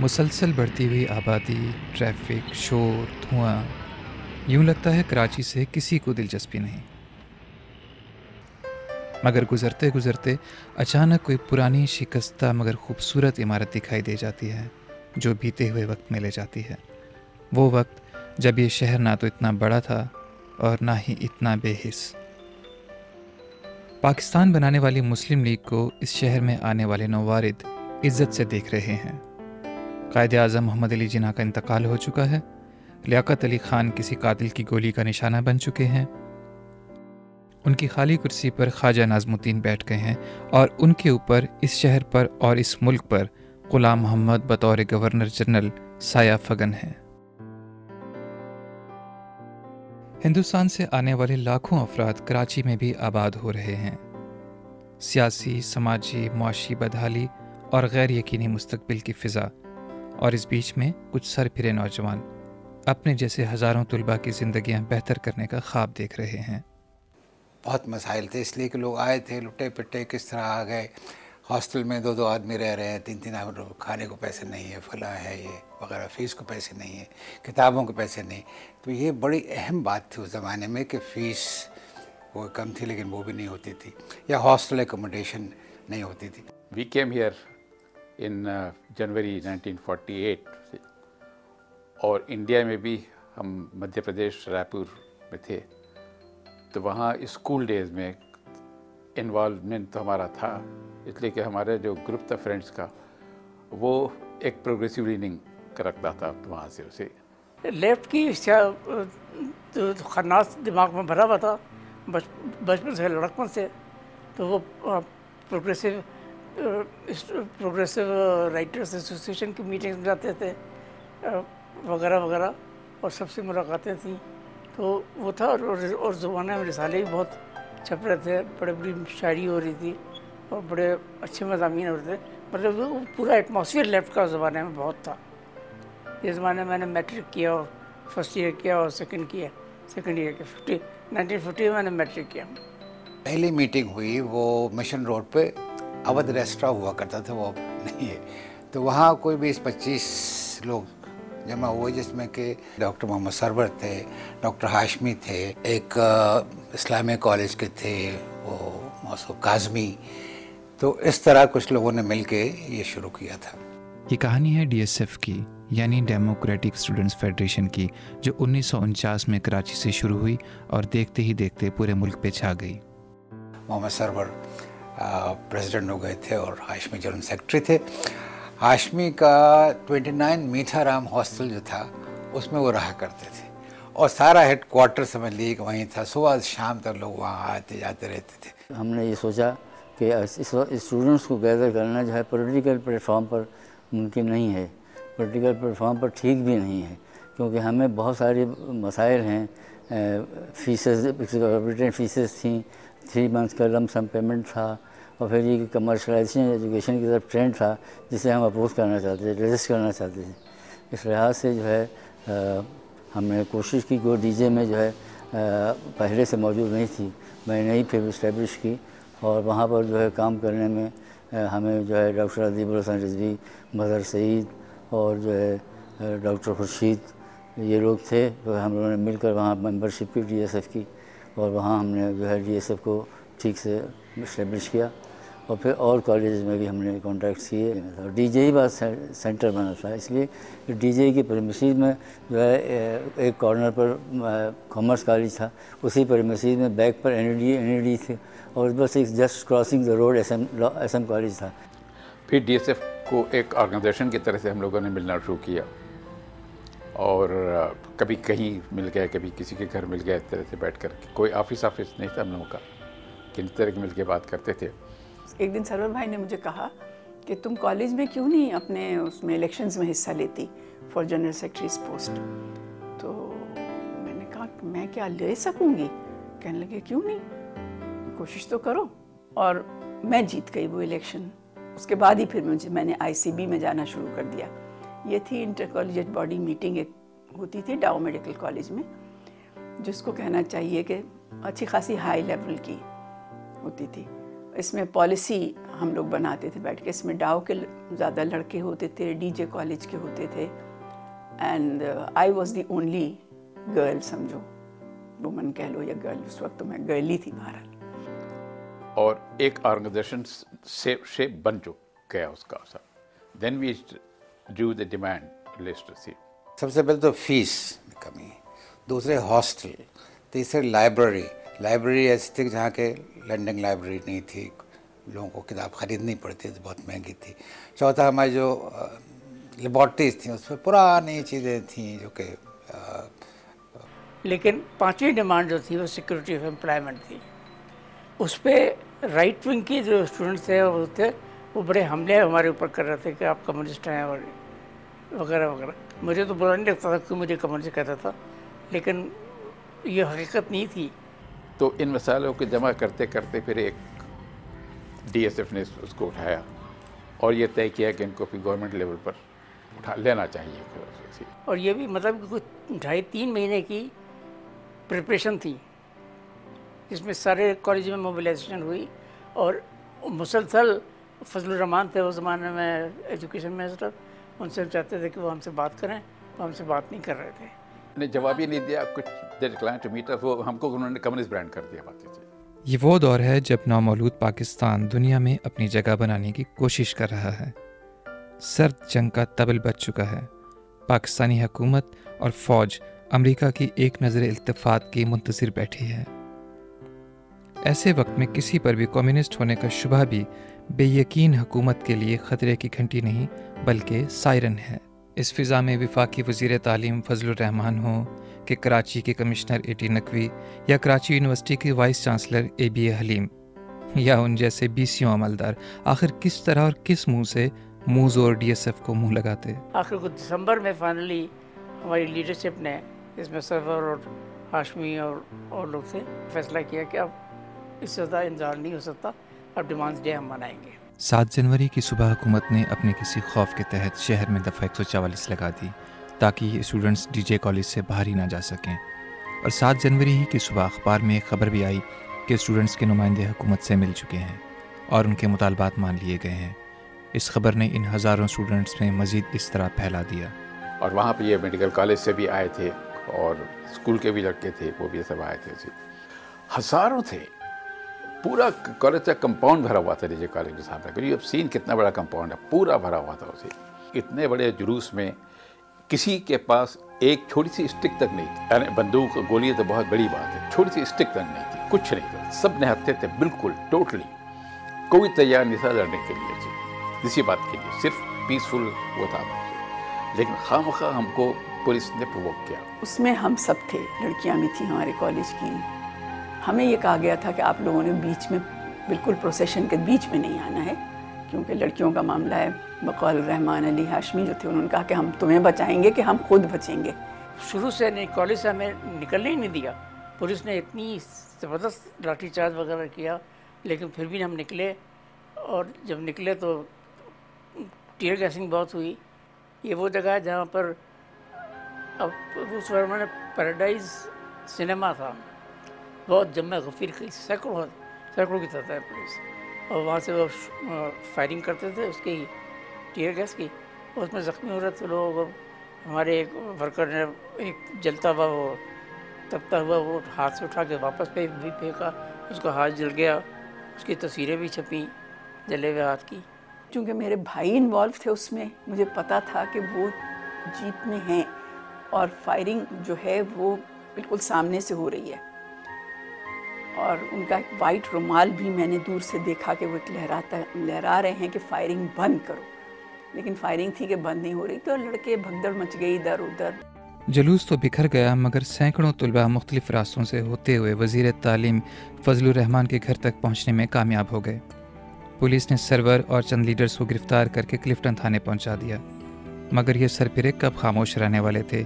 मुसलसल बढ़ती हुई आबादी, ट्रैफिक, शोर, धुआं, यूँ लगता है कराची से किसी को दिलचस्पी नहीं। मगर गुजरते गुजरते अचानक कोई पुरानी शिकस्ता मगर खूबसूरत इमारत दिखाई दे जाती है जो बीते हुए वक्त में ले जाती है। वो वक्त जब ये शहर ना तो इतना बड़ा था और ना ही इतना बेहिस। पाकिस्तान बनाने वाली मुस्लिम लीग को इस शहर में आने वाले नौवारिद इज्जत से देख रहे हैं। कायद-ए-आज़म मोहम्मद अली जिन्ना का इंतकाल हो चुका है। लियाकत अली खान किसी कातिल की गोली का निशाना बन चुके हैं। उनकी खाली कुर्सी पर ख्वाजा नाजमुद्दीन बैठ गए हैं और उनके ऊपर इस शहर पर और इस मुल्क पर गुलाम मोहम्मद बतौर गवर्नर जनरल साया फगन है। हिंदुस्तान से आने वाले लाखों अफराद कराची में भी आबाद हो रहे हैं। सियासी, समाजी, मुआशी बदहाली और गैर यकीनी मुस्तकबिल की फ़िज़ा, और इस बीच में कुछ सर फिरे नौजवान अपने जैसे हज़ारों तलबा की ज़िंदगियाँ बेहतर करने का ख्वाब देख रहे हैं। बहुत मसाइल थे इसलिए कि लोग आए थे, लुटे पिटे किस तरह आ गए। हॉस्टल में दो दो आदमी रह रहे हैं, तीन तीन आदमी, खाने को पैसे नहीं है, फलां है ये वगैरह, फ़ीस को पैसे नहीं है, किताबों को पैसे नहीं। तो ये बड़ी अहम बात थी उस ज़माने में कि फ़ीस वो कम थी लेकिन वो भी नहीं होती थी, या हॉस्टल एकोमोडेशन नहीं होती थी। वी केम हियर इन जनवरी 1948 और इंडिया में भी हम मध्य प्रदेश रायपुर में थे, तो वहाँ स्कूल डेज़ में इन्वॉल्वमेंट तो हमारा था, इसलिए कि हमारे जो ग्रुप था फ्रेंड्स का वो एक प्रोग्रेसिव लीनिंग का रखता था। तो वहाँ से उसे लेफ्ट की खन्नास दिमाग में भरा हुआ था बचपन से, लड़कपन से। तो वो प्रोग्रेसिव राइटर्स एसोसिएशन की मीटिंग्स में जाते थे वगैरह वगैरह, और सबसे मुलाकातें थीं। तो वो था, और ज़माने में रिसाले भी बहुत छप रहे थे, बड़े बड़ी शायरी हो रही थी और बड़े अच्छे मज़ामीन हो रहे थे। मतलब वो पूरा एटमॉस्फेयर लेफ्ट का ज़माने में बहुत था। इस ज़माने मैंने मैट्रिक किया और फर्स्ट ईयर किया और सेकेंड ईयर के 1950 में मैंने मैट्रिक किया। पहली मीटिंग हुई वो मिशन रोड पे अवध रेस्टोरेंट हुआ करता था, वो अब नहीं है। तो वहाँ कोई 20-25 लोग जमा हुए, जिसमें कि डॉक्टर मोहम्मद सरवर थे, डॉक्टर हाशमी थे, एक इस्लामिक कॉलेज के थे वो मौसू काजमी। तो इस तरह कुछ लोगों ने मिलके ये शुरू किया था। ये कहानी है डीएसएफ की, यानी डेमोक्रेटिक स्टूडेंट्स फेडरेशन की, जो 1949 में कराची से शुरू हुई और देखते ही देखते पूरे मुल्क पे छा गई। मोहम्मद सरवर प्रेसिडेंट हो गए थे और हाशमी जनरल सेक्रेटरी थे। हाशमी का 29 मिठी राम हॉस्टल जो था उसमें वो रहा करते थे, और सारा हेड क्वार्टर समझ लीजिए कि वहीं था। सुबह शाम तक लोग वहाँ आते जाते रहते थे। हमने ये सोचा कि स्टूडेंट्स को गैदर करना जो है पॉलिटिकल प्लेटफॉर्म पर मुमकिन नहीं है, पॉलिटिकल प्लेटफॉर्म पर ठीक भी नहीं है, क्योंकि हमें बहुत सारे मसाइल हैं। फीसेस थी, 3 मंथ्स का लमसम पेमेंट था, और फिर ये कमर्शलाइजेशन एजुकेशन की तरफ ट्रेंड था जिसे हम अपोज करना चाहते थे, रेजिस्ट करना चाहते थे। इस लिहाज से जो है हमने कोशिश की, जो डीजे में जो है पहले से मौजूद नहीं थी, मैंने ही फिर इस्टेब्लिश की, और वहाँ पर जो है काम करने में हमें जो है डॉक्टर अज़ीब रजवी, बदर सईद और जो है डॉक्टर खुर्शीद, ये लोग थे। तो हम लोगों ने मिलकर वहाँ मेंबरशिप की डीएसएफ की, और वहाँ हमने जो है डीएसएफ को ठीक से इस्टेब्लिश किया। और फिर और कॉलेज में भी हमने कॉन्टैक्ट्स किए। डीजे ही बात सेंटर बना था, इसलिए डीजे की प्रेमिसेस में जो है एक कॉर्नर पर कॉमर्स कॉलेज था, उसी प्रेमिसेस में बैक पर एनईडी थे, और बस एक just crossing the road SM college था। फिर डीएसएफ को एक ऑर्गेनाइजेशन की तरह से हम लोगों ने मिलना शुरू किया, और कभी कहीं मिल गए, कभी किसी के घर मिल गए, इस तरह से बैठ कर। कोई ऑफिस नहीं था हम लोगों का, किन तरह के मिल के बात करते थे। एक दिन सरवर भाई ने मुझे कहा कि तुम कॉलेज में क्यों नहीं अपने उसमें इलेक्शंस में हिस्सा लेती फॉर जनरल सेक्रेटरीज पोस्ट। तो मैंने कहा मैं क्या ले सकूंगी। कहने लगे क्यों नहीं, कोशिश तो करो। और मैं जीत गई वो इलेक्शन। उसके बाद ही फिर मैंने आईसीबी में जाना शुरू कर दिया। ये थी इंटर कॉलेजिएट बॉडी मीटिंग, एक होती थी डाओ मेडिकल कॉलेज में, जिसको कहना चाहिए कि अच्छी खासी हाई लेवल की होती थी। इसमें पॉलिसी हम लोग बनाते थे बैठ के। इसमें डाओ के ज़्यादा लड़के होते थे, डीजे कॉलेज के होते थे, and I was the only girl, समझो वुमन कह लो या गर्ल, उस वक्त तो मैं गर्ल ही थी बहरहाल। और एक ऑर्गेनाइजेशन से बन चुका है उसका सब। Then we do the demand list. सबसे पहले तो फीस में कमी, दूसरे हॉस्टल, तीसरे लाइब्रेरी। लाइब्रेरी ऐसी थी जहाँ के लंडन लाइब्रेरी नहीं थी, लोगों को किताब खरीदनी पड़ती थी, बहुत महंगी थी। चौथा हमारी जो लेबॉर्ट्रीज थी उसमें पुरानी चीज़ें थीं जो कि लेकिन पांचवी डिमांड जो थी वो सिक्योरिटी ऑफ एम्प्लॉयमेंट थी। उस पर राइट विंग की जो स्टूडेंट्स थे वो बड़े हमले हमारे ऊपर कर रहे थे कि आप कम्युनिस्ट हैं और वगैरह वगैरह। मुझे तो बुरा नहीं लगता था कि मुझे कम्युनिस्ट कहता था, लेकिन ये हकीकत नहीं थी। तो इन मसालों को जमा करते करते फिर एक डीएसएफ ने उसको उठाया और ये तय किया कि इनको फिर गवर्नमेंट लेवल पर उठा लेना चाहिए। और ये भी मतलब कुछ 2.5-3 महीने की प्रिपरेशन थी, इसमें सारे कॉलेज में मोबिलाइजेशन हुई और मुसलसल फजलुर रहमान थे उस ज़माने में एजुकेशन मिनिस्टर, उनसे हम चाहते थे कि वो हमसे बात करें, वो हमसे बात नहीं कर रहे थे, ने जवाब ही नहीं दिया। कुछ देर क्लाइंट मीटर वो हमको उन्होंने कम्युनिस्ट ब्रांड कर दिया बातें। ये वो दौर है जब नामौलूद पाकिस्तान दुनिया में अपनी जगह बनाने की कोशिश कर रहा है। सर्द जंग का तबल बच चुका है। पाकिस्तानी हुकूमत और फौज अमेरिका की एक नज़र इल्तफात की मुंतज़िर बैठी है। ऐसे वक्त में किसी पर भी कम्युनिस्ट होने का शुबा भी बेयकीन हुकूमत के लिए ख़तरे की घंटी नहीं बल्कि सायरन है। इस फ़िज़ा में वफाकी वज़ीर तालीम फजलुर रहमान हो कि कराची के कमिश्नर ए टी नकवी या कराची यूनिवर्सिटी के vice chancellor A B A haleem या उन जैसे बीसीओ अमलदार आखिर किस तरह और किस मुंह से मूज़ और डीएसएफ को मुंह लगाते। आखिर को दिसंबर में फाइनली हमारी लीडरशिप ने, इसमें सरवर और हाशमी और लोग से फैसला किया कि अब इससे ज़्यादा इंतजार नहीं हो सकता, अब डिमांड्स डे हम मनाएंगे। 7 जनवरी की सुबह हुकूमत ने अपने किसी खौफ के तहत शहर में दफ़ा 144 लगा दी ताकि ये स्टूडेंट्स डीजे कॉलेज से बाहर ही ना जा सकें। और 7 जनवरी ही की सुबह अखबार में एक खबर भी आई कि स्टूडेंट्स के नुमाइंदे हुकूमत से मिल चुके हैं और उनके मुतालबात मान लिए गए हैं। इस खबर ने इन हज़ारों स्टूडेंट्स में मज़ीद इस तरह फैला दिया। और वहाँ पर ये मेडिकल कॉलेज से भी आए थे और स्कूल के भी लड़के थे, वो भी सब आए थे, हज़ारों थे। पूरा कॉलेज का कंपाउंड भरा हुआ था डीजे कॉलेज के सामने, क्योंकि अब सीन कितना बड़ा कंपाउंड है, पूरा भरा हुआ था उसे। इतने बड़े जुलूस में किसी के पास एक छोटी सी स्टिक तक नहीं थी, यानी बंदूक गोली तो बहुत बड़ी बात है, छोटी सी स्टिक तक नहीं थी, कुछ नहीं था। सब निहत्थे थे बिल्कुल टोटली, कोई तैयार नहीं था लड़ने के लिए, इसी बात के लिए, सिर्फ पीसफुल वो था। लेकिन खामखा हमको पुलिस ने प्रवोक किया। उसमें हम सब थे, लड़कियाँ भी थी हमारे कॉलेज की। हमें ये कहा गया था कि आप लोगों ने बीच में, बिल्कुल प्रोसेशन के बीच में नहीं आना है, क्योंकि लड़कियों का मामला है। बकौल रहमान अली हाशमी जो थे उन्होंने कहा कि हम तुम्हें बचाएंगे कि हम खुद बचेंगे। शुरू से नहीं, कॉलेज से हमें निकलने ही नहीं दिया। पुलिस ने इतनी ज़बरदस्त लाठीचार्ज वगैरह किया, लेकिन फिर भी हम निकले। और जब निकले तो टीयर गैसिंग बहुत हुई। ये वो जगह है जहाँ पर अब उस वक्त में पैराडाइज सिनेमा था, बहुत जम्मे गफीर की सैकड़ों की तरह पुलिस, और वहाँ से वो फायरिंग करते थे उसकी टीयर गैस की, और उसमें ज़ख्मी हो रहे थे लोग। हमारे एक वर्कर ने एक जलता हुआ वो तपता हुआ वो हाथ से उठा के वापस भी फेंका, उसका हाथ जल गया, उसकी तस्वीरें भी छपी जले हुए हाथ की। चूँकि मेरे भाई इन्वॉल्व थे उसमें, मुझे पता था कि वो जीप में हैं और फायरिंग जो है वो बिल्कुल सामने से हो रही है। और उनका एक वाइट रुमाल भी मैंने दूर से देखा कि वो एक लहरा रहे हैं कि फायरिंग बंद करो, लेकिन फायरिंग थी कि बंद नहीं हो रही। तो लड़के भगदड़ मच गई इधर उधर। जुलूस तो बिखर गया, मगर सैकड़ों तलबा मुख्तलिफ रास्तों से होते हुए वज़ीर तालीम फजलुर रहमान के घर तक पहुँचने में कामयाब हो गए। पुलिस ने सरवर और चंद लीडर्स को गिरफ्तार करके क्लिफ्टन थाने पहुँचा दिया, मगर ये सरफिरे कब खामोश रहने वाले थे।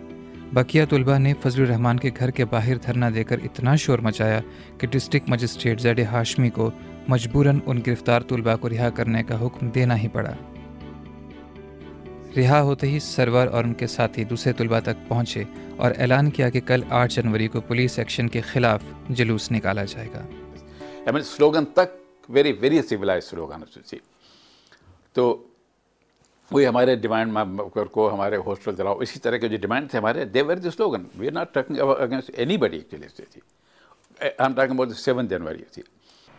बकिया तुलबा ने फजलुर रहमान के घर के बाहर धरना देकर इतना शोर मचाया कि डिस्ट्रिक्ट मजिस्ट्रेट ज़ैड हाशमी को मजबूरन उन गिरफ्तार तुलबा को रिहा करने का हुक्म देना ही पड़ा। रिहा होते ही सरवर और उनके साथी दूसरे तुलबा तक पहुँचे और ऐलान किया कि कल 8 जनवरी को पुलिस एक्शन के खिलाफ जुलूस निकाला जाएगा। स्लोगन तक very, very civilized slogan. तो वही हमारे डिमांड को हमारे हॉस्टल चलाओ, इसी तरह के जो डिमांड थे हमारे, they were the slogan. We are not talking against anybody actually. I am talking about 7 January.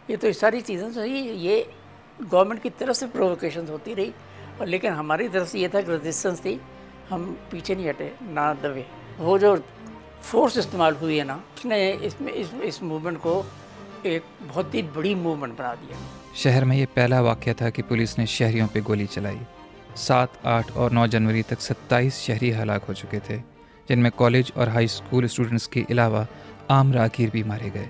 ये तो सारी चीज़ें जो है ये गवर्नमेंट की तरफ से प्रोवोकेशन होती रही, और लेकिन हमारी तरफ से ये था कि रेजिस्टेंस थी, हम पीछे नहीं हटे ना दबे. वो जो फोर्स इस्तेमाल हुई है ना, उसने इसमें इस मूवमेंट को एक बहुत ही बड़ी मूवमेंट बना दिया. शहर में ये पहला वाक़या था कि पुलिस ने शहरियों पे गोली चलाई. 7, 8 और 9 जनवरी तक 27 शहरी हलाक हो चुके थे, जिनमें कॉलेज और हाई स्कूल स्टूडेंट्स के अलावा आम राहगीर भी मारे गए.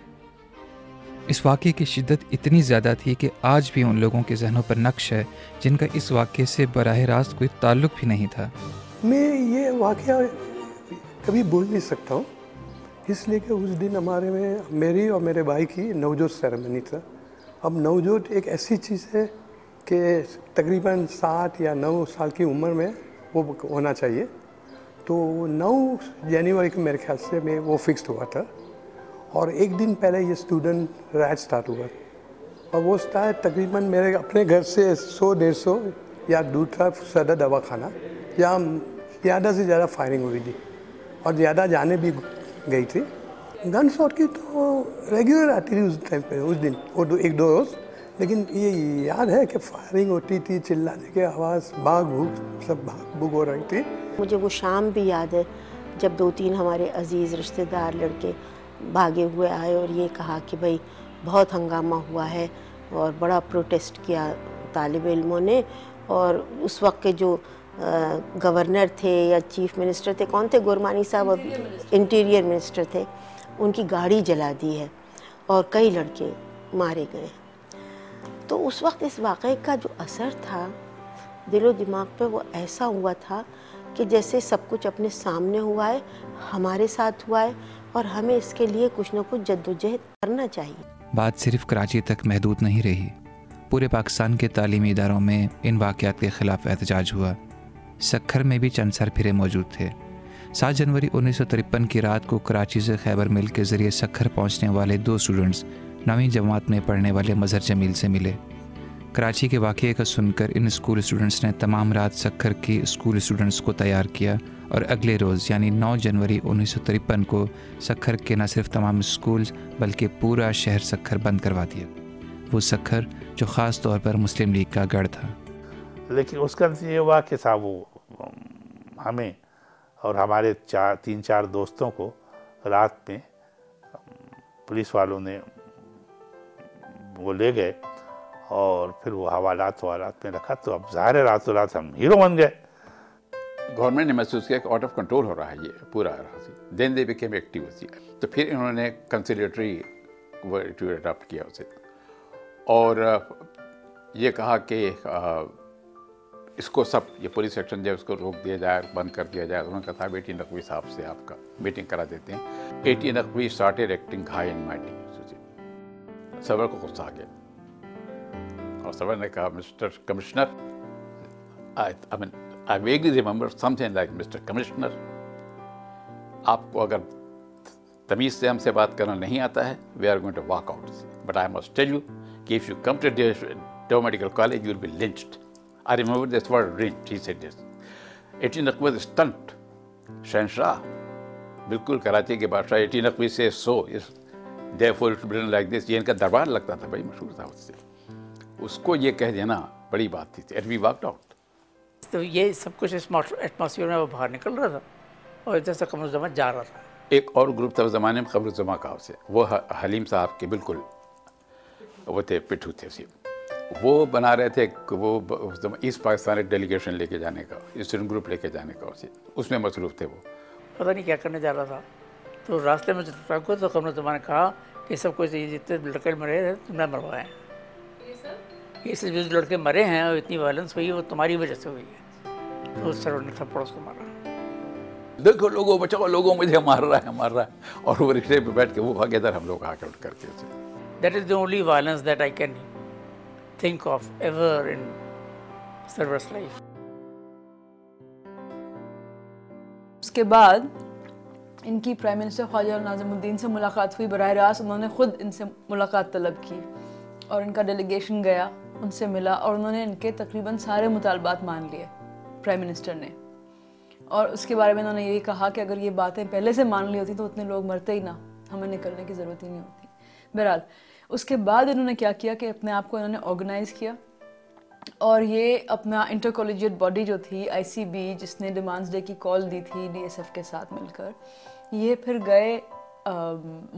इस वाक़े की शिद्दत इतनी ज़्यादा थी कि आज भी उन लोगों के जहनों पर नक्श है जिनका इस वाक़े से बराह रास्त कोई ताल्लुक भी नहीं था. मैं ये वाक़या कभी भूल नहीं सकता हूँ, इसलिए कि उस दिन हमारे में मेरी और मेरे भाई की नवजोत सेरेमनी था. अब नवजोत एक ऐसी चीज़ है कि तकरीबन 7 या 9 साल की उम्र में वो होना चाहिए. तो 9 जनवरी को मेरे ख्याल से मैं वो फिक्स्ड हुआ था, और एक दिन पहले ये स्टूडेंट राइट स्टार्ट हुआ, और वो स्टार्ट तकरीबन मेरे अपने घर से 100-150 या दूर था सदर दवाखाना, या ज़्यादा से ज़्यादा फायरिंग हुई थी और ज़्यादा जाने भी गई थी. गन शॉट की तो रेगुलर आती थी उस टाइम पे, उस दिन और 1-2 रोज़. लेकिन ये याद है कि फायरिंग होती थी, चिल्लाने की आवाज़, भाग भूग, सब भाग भूग हो रही थी. मुझे वो शाम भी याद है जब 2-3 हमारे अजीज़ रिश्तेदार लड़के भागे हुए आए और ये कहा कि भाई बहुत हंगामा हुआ है, और बड़ा प्रोटेस्ट किया तालिब इल्मों ने. और उस वक्त के जो गवर्नर थे या चीफ मिनिस्टर थे, कौन थे, गुरमानी साहब, अब इंटीरियर मिनिस्टर थे, उनकी गाड़ी जला दी है और कई लड़के मारे गए. तो उस वक्त इस वाक़े का जो असर था दिलो दिमाग पे, वो ऐसा हुआ था कि जैसे सब कुछ अपने सामने हुआ है, हमारे साथ हुआ है, और हमें इसके लिए कुछ ना कुछ जद्दोजहद करना चाहिए. बात सिर्फ कराची तक महदूद नहीं रही. पूरे पाकिस्तान के तालीमी इदारों में इन वाक़यात के ख़िलाफ़ एहतजाज हुआ. सक्खर में भी चंद सरफिरे मौजूद थे. 7 जनवरी 1953 की रात को कराची से खैबर मिल के ज़रिए सक्खर पहुँचने वाले 2 स्टूडेंट्स 9वीं जमात में पढ़ने वाले मज़हर जमील से मिले. कराची के वाक़े का सुनकर इन स्कूल स्टूडेंट्स ने तमाम रात सक्खर के स्कूल स्टूडेंट्स को तैयार किया, और अगले रोज़ यानी 9 जनवरी 1953 को सक्खर के न सिर्फ तमाम स्कूल बल्कि पूरा शहर सक्खर बंद करवा दिया. वो सक्खर जो ख़ास तौर पर मुस्लिम लीग का गढ़ था. लेकिन उसका ये हुआ कि साहब वो हमें और हमारे 3-4 दोस्तों को रात में पुलिस वालों ने वो ले गए, और फिर वो हवालात में रखा. तो अब ज़ाहिर रातों रात हम हीरो बन गए. गवर्नमेंट ने महसूस किया कि आउट ऑफ कंट्रोल हो रहा है ये पूरा रास्ता. देन दे बिकेम एक्टिव होती है. तो फिर इन्होंने कंसिलेटरी वो एटीट्यूड अडॉप्ट किया उसे, और ये कहा कि इसको सब ये पुलिस एक्शन जो है उसको रोक दिया जाए, बंद कर दिया जाए. उन्होंने कहा बेटी नकवी साहब से आपका मीटिंग करा देते हैं. बेटी Naqvi started acting high and mighty. Sarwar को गुस्सा आ गया, और सरवर ने कहा mister commissioner, I vaguely remember something like mister commissioner, आपको अगर तमीज़ से हमसे बात करना नहीं आता है, we are going to walk out. But I must tell you कि if you come to dough medical college, you will be lynched. I remember this word, lynched, he said this. 18 Naqvi was stunned. Shahnshah, बिल्कुल कराची के बादशाह 18 Naqvi से so, is therefore it written like this. ये इनका दरबार लगता था, बड़ी मशहूर था उससे. उसको ये कह देना बड़ी बात थी. And we walked out. तो ये सब कुछ इस एटमॉस्फेयर में वो बाहर निकल रहा था, और जैसा कमरुज़्ज़मा जा रहा था. एक और ग्रुप था उस ज़माने में कमरुज़्ज़मा का, उसे वो हलीम साहब के बिल्कुल वो थे, पिट्ठू थे उसे. वो बना रहे थे वो ईस्ट पाकिस्तान एक डेलीगेशन लेके जाने का, स्टूडेंट ग्रुप लेके जाने का, उसमें मसरूफ़ थे. वो पता नहीं क्या करने जा रहा था. तो रास्ते में ट्रक हुआ, तो कमरुज़्ज़मा ने कहा कि सब कुछ जितने लड़के मरे हैं तुमने मरवाए हैं, ये सब जो लड़के मरे हैं और इतनी वायलेंस हुई है वो तुम्हारी वजह से हुई है. तो सर ने थप्पड़ उसको मारा. देखो लोगों, बचाओ लोगों, मुझे मार रहा है. और वो रिक्शे पर बैठ के वो भागे, इधर हम लोग आके उठ करके. That is the only violence that I can think of ever in Sarwar's life. उसके बाद इनकी प्राइम मिनिस्टर ख्वाजा नाजिमुद्दीन से मुलाकात हुई बराह रास्त. उन्होंने ख़ुद इनसे मुलाकात तलब की, और उनका डेलीगेशन गया, उनसे मिला और उन्होंने इनके तकरीबन सारे मुतालबात मान लिए प्राइम मिनिस्टर ने। और उसके बारे में उन्होंने ये कहा कि अगर ये बातें पहले से मान ली होती तो उतने लोग मरते ही ना, हमें निकलने की ज़रूरत ही नहीं होती। बहरहाल उसके बाद इन्होंने क्या किया कि अपने आप को इन्होंने ऑर्गेनाइज़ किया और ये अपना इंटर कॉलेजिएट बॉडी जो थी आईसीबी, जिसने डिमांड्स डे की कॉल दी थी डीएसएफ के साथ मिलकर, ये फिर गए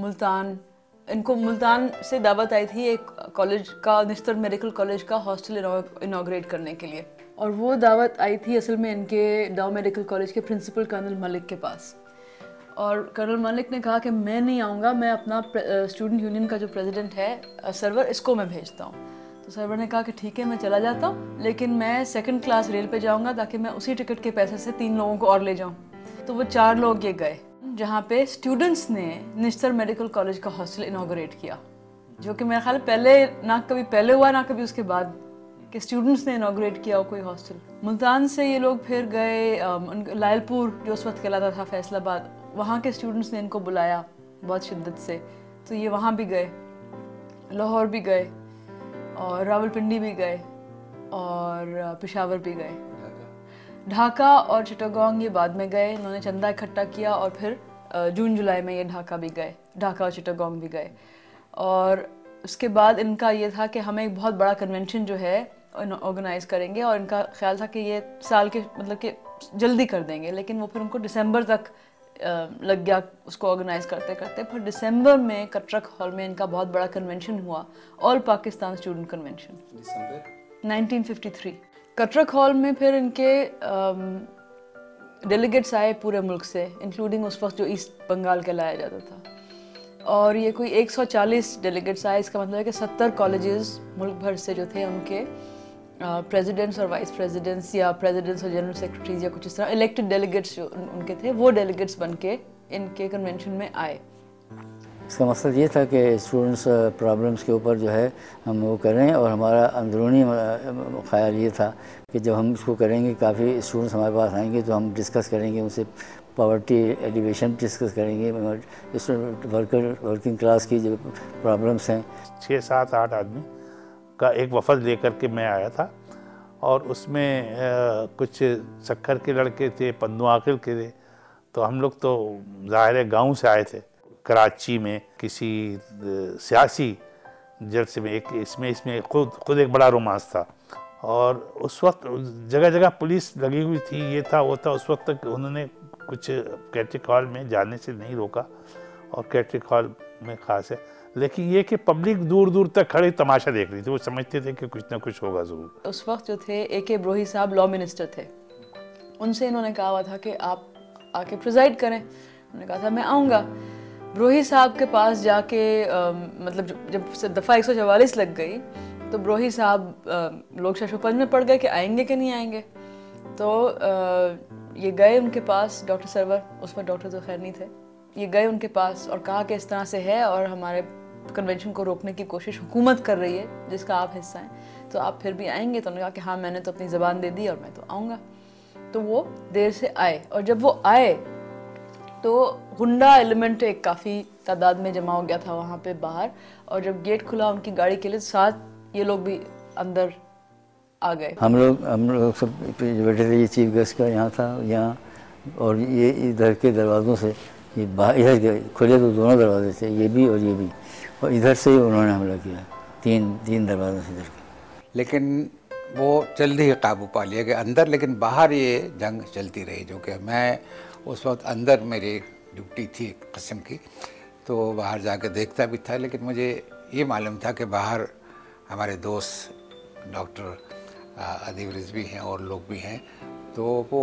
मुल्तान। इनको मुल्तान से दावत आई थी एक कॉलेज का, निश्तर मेडिकल कॉलेज का हॉस्टल इनाग्रेट करने के लिए, और वो दावत आई थी असल में इनके डाउ मेडिकल कॉलेज के प्रिंसिपल कर्नल मलिक के पास। और कर्नल मलिक ने कहा कि मैं नहीं आऊँगा, मैं अपना स्टूडेंट यूनियन का जो प्रेसिडेंट है सरवर, इसको मैं भेजता हूँ। तो सरवर ने कहा कि ठीक है मैं चला जाता हूँ, लेकिन मैं सेकंड क्लास रेल पे जाऊँगा ताकि मैं उसी टिकट के पैसे से 3 लोगों को और ले जाऊँ। तो वो 4 लोग ये गए, जहाँ पे स्टूडेंट्स ने निश्तर मेडिकल कॉलेज का हॉस्टल इनाग्रेट किया, जो कि मेरे ख्याल पहले ना कभी पहले हुआ ना कभी उसके बाद कि स्टूडेंट्स ने इनाग्रेट किया हो कोई हॉस्टल। मुल्तान से ये लोग फिर गए लायलपुर, जो उस वक्त कहलाता था फैसलाबाद, वहाँ के स्टूडेंट्स ने इनको बुलाया बहुत शिद्दत से, तो ये वहाँ भी गए, लाहौर भी गए और रावलपिंडी भी गए और पेशावर भी गए। ढाका और चिटागोंग ये बाद में गए, इन्होंने चंदा इकट्ठा किया और फिर जून जुलाई में ये ढाका भी गए, ढाका और चिटागोंग भी गए। और उसके बाद इनका ये था कि हमें एक बहुत बड़ा कन्वेंशन जो है ऑर्गेनाइज़ करेंगे, और इनका ख्याल था कि ये साल के मतलब कि जल्दी कर देंगे, लेकिन वो फिर उनको दिसंबर तक लग गया उसको ऑर्गेनाइज़ करते करते। फिर दिसंबर में कटरक हॉल में इनका बहुत बड़ा कन्वेंशन हुआ, ऑल पाकिस्तान स्टूडेंट कन्वेंशन, दिसंबर 1953। कटरक हॉल में फिर इनके डेलीगेट्स आए पूरे मुल्क से, इंक्लूडिंग उस वक्त जो ईस्ट बंगाल कहलाया जाता था, और ये कोई 140 डेलीगेट्स आए। इसका मतलब है कि 70 कॉलेजेस मुल्क भर से जो थे उनके प्रेसिडेंट्स और वाइस प्रेसिडेंट्स या प्रेसिडेंट्स और जनरल सेक्रेटरीज या कुछ इस तरह इलेक्टेड डेलीगेट्स जो उनके थे, वो डेलीगेट्स बन के इनके कन्वेंशन में आए। इसका मकसद ये था कि स्टूडेंट्स प्रॉब्लम्स के ऊपर जो है हम वो करें, और हमारा अंदरूनी ख्याल ये था कि जब हम इसको करेंगे काफ़ी स्टूडेंट्स हमारे पास आएंगे तो हम डिस्कस करेंगे उनसे, पावर्टी एलिवेशन डिस्कस करेंगे, वर्किंग क्लास की जो प्रॉब्लम्स हैं। 6-7-8 आदमी का एक वफद लेकर के मैं आया था, और उसमें कुछ सक्खर के लड़के थे, पंदुआकिल के थे, तो हम लोग तो ज़ाहिर गांव से आए थे। कराची में किसी सियासी जलसे में एक इसमें खुद एक बड़ा रोमांस था, और उस वक्त जगह जगह पुलिस लगी हुई थी, ये था वो था। उस वक्त तक उन्होंने कुछ कैट्रिक हॉल में जाने से नहीं रोका, और कैट्रिक हॉल में ख़ास है, लेकिन ये कि पब्लिक दूर दूर तक खड़े तमाशा देख रही थी, वो समझते थे कि कुछ ना कुछ होगा ज़रूर। उस वक्त जो थे A.K. ब्रोही साहब लॉ मिनिस्टर थे, उनसे इन्होंने कहा हुआ था कि आप आके प्रिजाइड करें, उन्होंने कहा था मैं आऊँगा। ब्रोही साहब के पास जाके मतलब जब दफ़ा 144 लग गई तो ब्रोही साहब लोग शशोपंज में पड़ गए कि आएंगे कि नहीं आएंगे। तो ये गए उनके पास, डॉक्टर सरवर, उस पर डॉक्टर तो खैर नहीं थे, ये गए उनके पास और कहा कि इस तरह से है और हमारे कन्वेंशन को रोकने की कोशिश हुकूमत कर रही है जिसका आप हिस्सा हैं, तो आप फिर भी आएंगे। तो उन्होंने कहा कि हाँ मैंने तो अपनी ज़बान दे दी और मैं तो आऊँगा। तो वो देर से आए, और जब वो आए तो गुंडा एलिमेंट एक काफ़ी तादाद में जमा हो गया था वहाँ पे बाहर, और जब गेट खुला उनकी गाड़ी के लिए साथ ये लोग भी अंदर आ गए। हम लोग सब बैठे थे, ये चीफ गेस्ट का यहाँ था यहाँ, और ये इधर के दरवाज़ों से ये बाहर इधर खुले तो दोनों दरवाजे थे, ये भी और ये भी, और इधर से ही उन्होंने हमला किया, तीन दरवाजों से इधर के। लेकिन वो जल्दी ही काबू पा लिया गया अंदर, लेकिन बाहर ये जंग चलती रही, जो कि मैं उस वक्त अंदर मेरी ड्यूटी थी एक कस्म की, तो बाहर जाकर देखता भी था, लेकिन मुझे ये मालूम था कि बाहर हमारे दोस्त डॉक्टर अज़ीब रिजवी हैं और लोग भी हैं, तो वो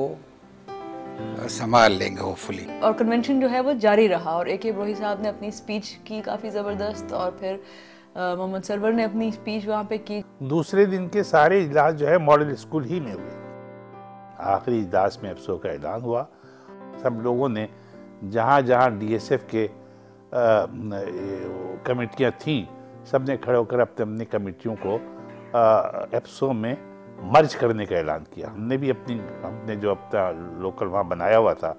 संभाल लेंगे होपफुली। और कन्वेंशन जो है वो जारी रहा, और A.K. ब्रोही साहब ने अपनी स्पीच की काफ़ी ज़बरदस्त, और फिर मोहम्मद सरवर ने अपनी स्पीच वहाँ पे की। दूसरे दिन के सारे इजलास जो है मॉडल स्कूल ही में हुए। आखिरी इजलास में अफसोस का ऐलान हुआ, सब लोगों ने जहाँ जहाँ DSF के कमेटियाँ थीं, सब ने खड़े होकर अपने अपनी कमेटियों को एप्सो में मर्ज करने का ऐलान किया। हमने भी हमने जो अपना लोकल वहाँ बनाया हुआ था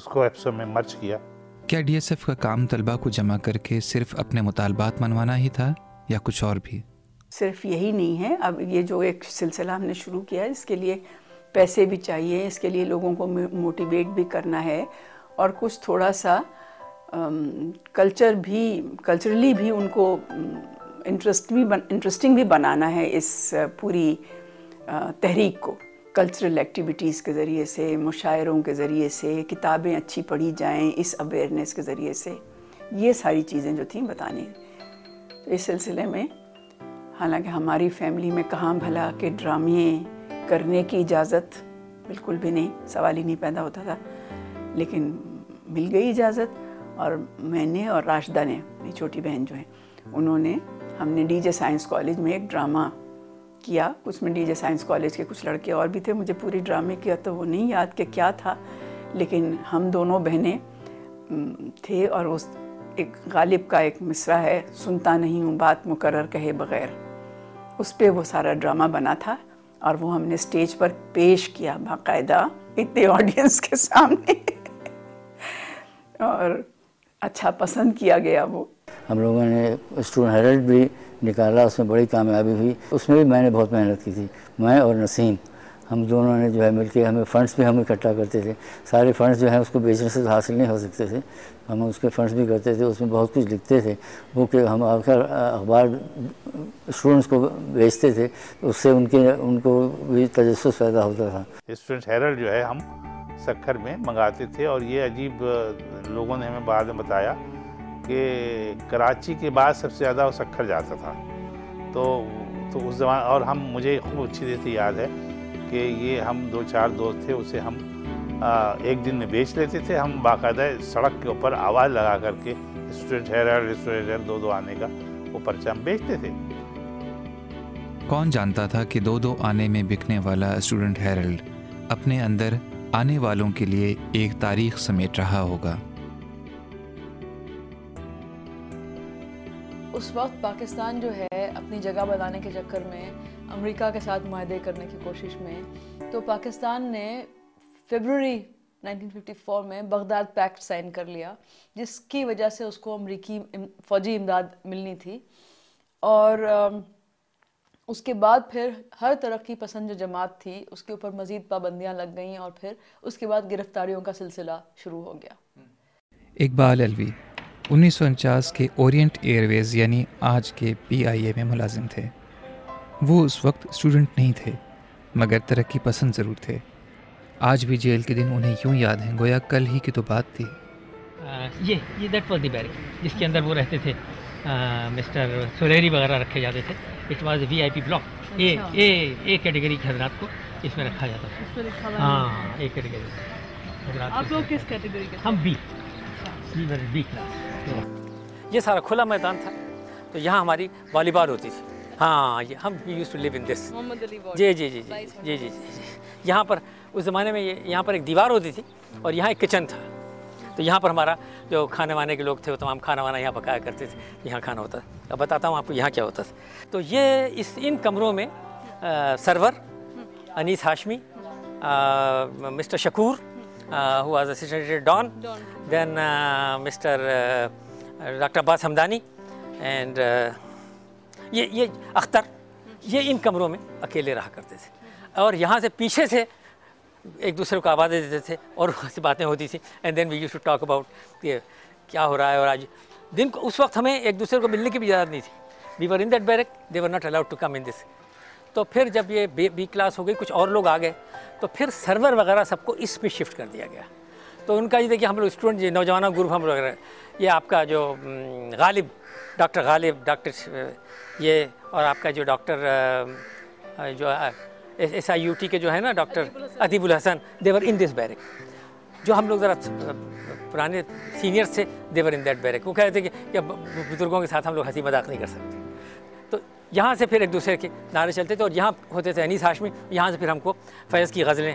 उसको एप्सो में मर्ज किया। क्या DSF का काम तलबा को जमा करके सिर्फ अपने मुतालबात मनवाना ही था या कुछ और भी? सिर्फ यही नहीं है, अब ये जो एक सिलसिला हमने शुरू किया है इसके लिए पैसे भी चाहिए, इसके लिए लोगों को मोटिवेट भी करना है और कुछ थोड़ा सा कल्चरली भी उनको इंटरेस्टिंग भी बनाना है इस पूरी तहरीक को, कल्चरल एक्टिविटीज़ के ज़रिए से, मुशायरों के ज़रिए से, किताबें अच्छी पढ़ी जाएं इस अवेयरनेस के ज़रिए से, ये सारी चीज़ें जो थी बताने तो इस सिलसिले में हालांकि हमारी फैमिली में कहाँ भला के ड्रामे करने की इजाज़त बिल्कुल भी नहीं, सवाल ही नहीं पैदा होता था, लेकिन मिल गई इजाज़त और मैंने और राशिदा ने, मेरी छोटी बहन जो है, हमने डीजे साइंस कॉलेज में एक ड्रामा किया। उसमें डीजे साइंस कॉलेज के कुछ लड़के और भी थे, मुझे पूरी ड्रामे किया तो वो नहीं याद कि क्या था, लेकिन हम दोनों बहनें थे और उस एक गालिब का एक मिसरा है, सुनता नहीं हूँ बात मुकरर कहे बग़ैर, उस पर वो सारा ड्रामा बना था और वो हमने स्टेज पर पेश किया बाकायदा इतने ऑडियंस के सामने और अच्छा पसंद किया गया। वो हम लोगों ने स्टूडेंट हेरल्ड भी निकाला, उसमें बड़ी कामयाबी हुई, उसमें भी मैंने बहुत मेहनत की थी, मैं और नसीम हम दोनों ने जो है मिलके, हमें फ़ंड्स भी हम इकट्ठा करते थे, सारे फ़ंड्स जो है उसको बेचने से हासिल नहीं हो सकते थे, हम उसके फ़ंड्स भी करते थे, उसमें बहुत कुछ लिखते थे, वो कि हम आकर अखबार स्टूडेंट्स को बेचते थे, उससे उनको भी तजस्सुस पैदा होता था। स्टूडेंट हेरल्ड जो है हम सक्खर में मंगाते थे और ये अजीब लोगों ने हमें बाद में बताया कि कराची के बाद सबसे ज़्यादा वो सक्खर जाता था, तो उस जमाने, और हम मुझे खूब अच्छी तरह से याद है कि ये हम दो चार दोस्त थे, उसे हम एक दिन में बेच लेते थे, हम बाकायदा सड़क के ऊपर आवाज़ लगा करके स्टूडेंट हेरल्ड दो आने का वो पर्चा हम बेचते थे। कौन जानता था कि 2 आने में बिकने वाला स्टूडेंट हेरल्ड अपने अंदर आने वालों के लिए एक तारीख समेट रहा होगा। उस वक्त पाकिस्तान जो है अपनी जगह बनाने के चक्कर में अमेरिका के साथ मुआहदे करने की कोशिश में, तो पाकिस्तान ने फरवरी 1954 में बगदाद पैक्ट साइन कर लिया, जिसकी वजह से उसको अमेरिकी फ़ौजी इमदाद मिलनी थी। और उसके बाद फिर हर तरक्की पसंद जो जमात थी उसके ऊपर मज़ीद पाबंदियाँ लग गईं और फिर उसके बाद गिरफ्तारियों का सिलसिला शुरू हो गया। इकबाल अलवी 1949 के ओरिएंट एयरवेज़ यानी आज के PIA में मुलाजिम थे। वो उस वक्त स्टूडेंट नहीं थे मगर तरक्की पसंद ज़रूर थे। आज भी जेल के दिन उन्हें यूँ याद हैं गोया कल ही की तो बात थी। ये दैट वाज द बैरक जिसके अंदर वो रहते थे, मिस्टर सोलेरी वगैरह रखे जाते थे। It was VIP block, A category के हजरात को इसमें रखा जाता था। हाँ, ए कैटेगरी। आप लोग किस कैटेगरी के? हम बी क्लास। ये सारा खुला मैदान था तो यहाँ हमारी वॉलीबॉल होती थी। हाँ, ये हम used to live in this. जी, यहाँ पर उस ज़माने में ये यहाँ पर एक दीवार होती थी और यहाँ एक किचन था, तो यहाँ पर हमारा जो खाने वाने के लोग थे वो तमाम खाना वाना यहाँ पकाया करते थे, यहाँ खाना होता था। अब बताता हूँ आपको यहाँ क्या होता था। तो ये इन कमरों में Sarwar, Anis Hashmi, mister Shakoor who was associated Don. Then Mr. Dr. Abbas Hamdani and ये अख्तर, ये इन कमरों में अकेले रहा करते थे और यहाँ से पीछे से एक दूसरे को आवाज़ें देते थे और वहाँ से बातें होती थी। And then we used to talk about क्या हो रहा है। और आज दिन को उस वक्त हमें एक दूसरे को मिलने की भी इजाज़त नहीं थी। We were in that barrack, they were not allowed to come in this. तो फिर जब ये B क्लास हो गई, कुछ और लोग आ गए, तो फिर सर्वर वगैरह सबको इसमें शिफ्ट कर दिया गया। तो उनका ये देखिए हम लोग स्टूडेंट नौजवानों ग्रुप हम लोग, ये आपका जो गालिब, डॉक्टर गालिब, डॉक्टर ये, और आपका जो डॉक्टर जो SIUT के जो है ना doctor Adibul Hasan, they were in this barrack. जो हम लोग ज़रा पुराने सीनियर्स थे, देवर इन दैट बैरक। वो कह रहे थे कि बुज़ुर्गों के साथ हम लोग हंसी मजाक नहीं कर सकते। यहाँ से फिर एक दूसरे के नारे चलते थे और यहाँ होते थे अनीस हाशमी। यहाँ से फिर हमको फैज़ की गज़लें,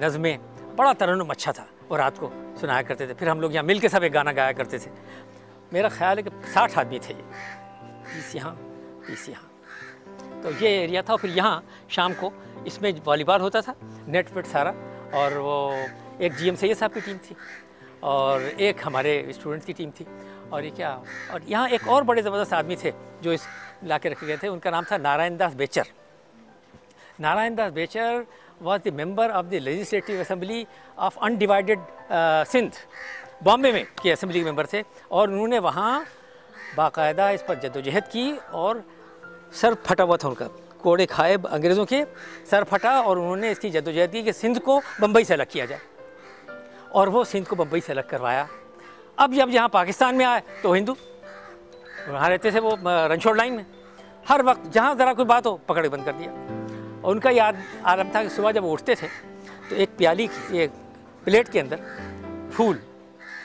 नज़में, बड़ा तरन्नुम अच्छा था और रात को सुनाया करते थे। फिर हम लोग यहाँ मिल के सब एक गाना गाया करते थे। मेरा ख्याल है कि 60 आदमी थे, ये 30 यहाँ 30 यहाँ। तो ये एरिया था। और फिर यहाँ शाम को इसमें वॉलीबॉल होता था, नेट वेट सारा, और वो एक GM सैयद साहब की टीम थी और एक हमारे स्टूडेंट्स की टीम थी। और ये क्या, और यहाँ एक और बड़े ज़बरदस्त आदमी थे जो इस लाके रखे गए थे। उनका नाम था Narayandas Bechar. Narayandas Bechar was the member of the legislative assembly of undivided Sindh. Bombay में के असम्बली के मेंबर थे और उन्होंने वहाँ बाकायदा इस पर जद्दोजहद की और सर फटा हुआ था उनका, कोड़े खाए अंग्रेज़ों के, सर फटा और उन्होंने इसकी जद्दोजहद की कि सिंध को बम्बई से अलग किया जाए और वो सिंध को बम्बई से अलग करवाया। अब जब यहाँ पाकिस्तान में आए तो हिंदू वहाँ रहते थे, वो रनछोड़ लाइन में, हर वक्त जहाँ ज़रा कोई बात हो पकड़ बंद कर दिया। और उनका याद आलम था कि सुबह जब उठते थे तो एक प्याली एक प्लेट के अंदर फूल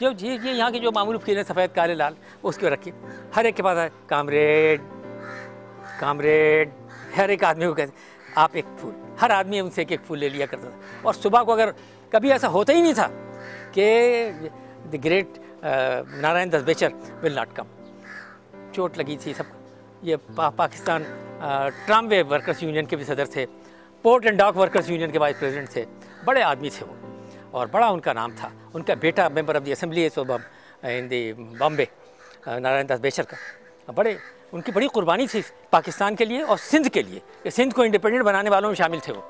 जो जी ये यहाँ के जो मामूली फूल हैं सफ़ेद काले लाल उसके रखे, हर एक के पास आए कामरेड कामरेड, हर एक आदमी को कहते आप एक फूल, हर आदमी उनसे एक एक फूल ले लिया करता था। और सुबह को अगर कभी ऐसा होता ही नहीं था कि the great Narayandas Bechar will not come. चोट लगी थी सब, ये पाकिस्तान ट्रामवे वर्कर्स यूनियन के भी सदर थे, port and dock workers union के वाइस प्रेसिडेंट थे, बड़े आदमी थे वो और बड़ा उनका नाम था। उनका बेटा member of the assembly in the Bombay, Narayandas Bechar का बड़े उनकी बड़ी कुर्बानी थी पाकिस्तान के लिए और सिंध के लिए, कि सिंध को इंडिपेंडेंट बनाने वालों में शामिल थे वो,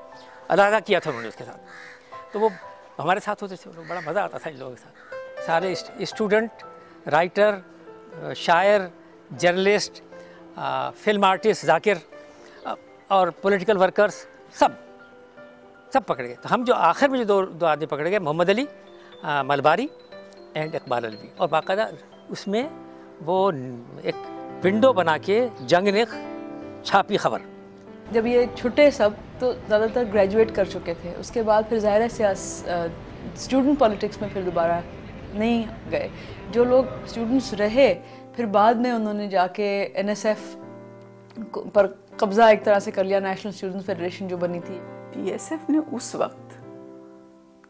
अलहदा किया था उन्होंने उसके साथ। तो वो हमारे साथ होते थे, उनको बड़ा मज़ा आता था इन लोगों के साथ। सारे स्टूडेंट, राइटर, शायर, जर्नलिस्ट, फिल्म आर्टिस्ट जाकिर और पॉलिटिकल वर्कर्स सब पकड़ गए। तो हम जो आखिर में जो दो आदमी पकड़े गए, मोहम्मद अली मलबारी एंड इकबाल अलवी। और बाकायदा उसमें वो एक विंडो बना के जंग ने छापी खबर। जब ये छुट्टे सब तो ज़्यादातर ग्रेजुएट कर चुके थे, उसके बाद फिर ज़ाहिर है स्टूडेंट पॉलिटिक्स में फिर दोबारा नहीं गए। जो लोग स्टूडेंट्स रहे फिर बाद में उन्होंने जाके NSF पर कब्ज़ा एक तरह से कर लिया, नेशनल स्टूडेंट फेडरेशन जो बनी थी। DSF ने उस वक्त,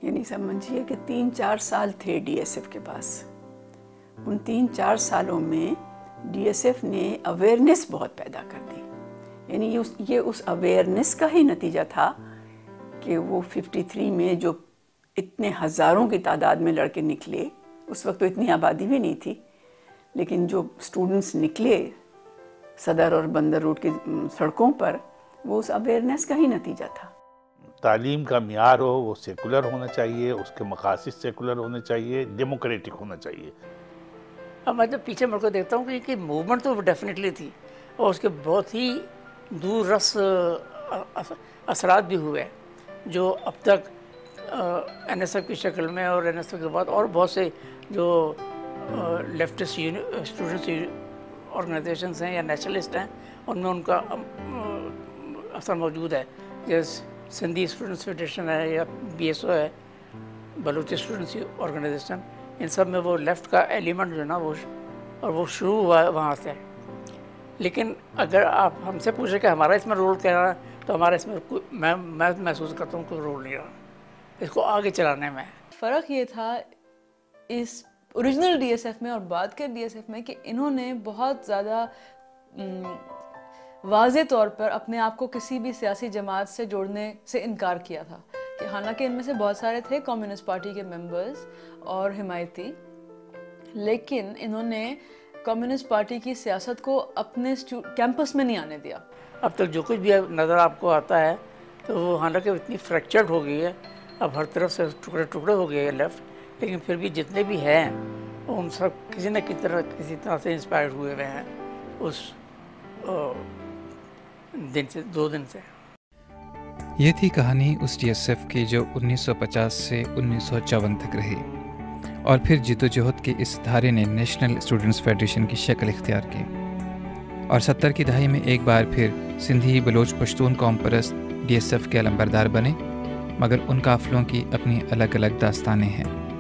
यानी समझिए कि 3-4 साल थे DSF के पास, उन 3-4 सालों में DSF ने अवेयरनेस बहुत पैदा कर दी। यानी ये उस अवेयरनेस का ही नतीजा था कि वो 53 में जो इतने हज़ारों की तादाद में लड़के निकले, उस वक्त तो इतनी आबादी भी नहीं थी, लेकिन जो स्टूडेंट्स निकले सदर और बंदर रोड की सड़कों पर, वो उस अवेयरनेस का ही नतीजा था। तालीम का मियार हो वो सेकुलर होना चाहिए, उसके मकासद सेकुलर होने चाहिए, डेमोक्रेटिक होना चाहिए। अब मैं तो पीछे मुड़कर देखता हूँ कि मूवमेंट तो डेफिनेटली थी और उसके बहुत ही दूररस असरात भी हुए जो अब तक NSF की शक्ल में और NSF के बाद और बहुत से जो लेफ्टिस्ट स्टूडेंट्स ऑर्गेनाइजेशंस हैं या नेशनलिस्ट हैं उनमें उनका असर मौजूद है। जैसे सिंधी स्टूडेंट्स फेडरेशन है या BSO है, बलोच स्टूडेंट्स ऑर्गेनाइजेशन, इन सब में वो लेफ़्ट का एलिमेंट जो है ना वो शुरू हुआ वहाँ से। लेकिन अगर आप हमसे पूछे कि हमारा इसमें रोल क्या रहा तो हमारा इसमें मैं महसूस करता हूँ कोई रोल नहीं रहा इसको आगे चलाने में। फ़र्क ये था इस ओरिजिनल DSF में और बाद के DSF में कि इन्होंने बहुत ज़्यादा वाज़े तौर पर अपने आप को किसी भी सियासी जमात से जोड़ने से इनकार किया था। कि हालांकि इनमें से बहुत सारे थे कम्युनिस्ट पार्टी के मेंबर्स और हिमायती, लेकिन इन्होंने कम्युनिस्ट पार्टी की सियासत को अपने कैंपस में नहीं आने दिया। अब तक जो कुछ भी नज़र आपको आता है तो वो हालांकि इतनी फ्रैक्चर्ड हो गई है, अब हर तरफ से टुकड़े टुकड़े हो गए हैं लेफ्ट, लेकिन फिर भी जितने भी हैं उन सब किसी न किसी तरह से इंस्पायर्ड हुए हुए हैं उस दिन से 2 दिन से। ये थी कहानी उस DSF की जो 1950 से 1954 तक रही और फिर जिद्दोजहद के इस धारे ने नेशनल स्टूडेंट्स फेडरेशन की शक्ल इख्तियार की और 70 की दहाई में एक बार फिर सिंधी बलोच पश्तून कौम परस्त DSF के अलंबरदार बने, मगर उन काफिलों की अपनी अलग अलग दास्तानें हैं।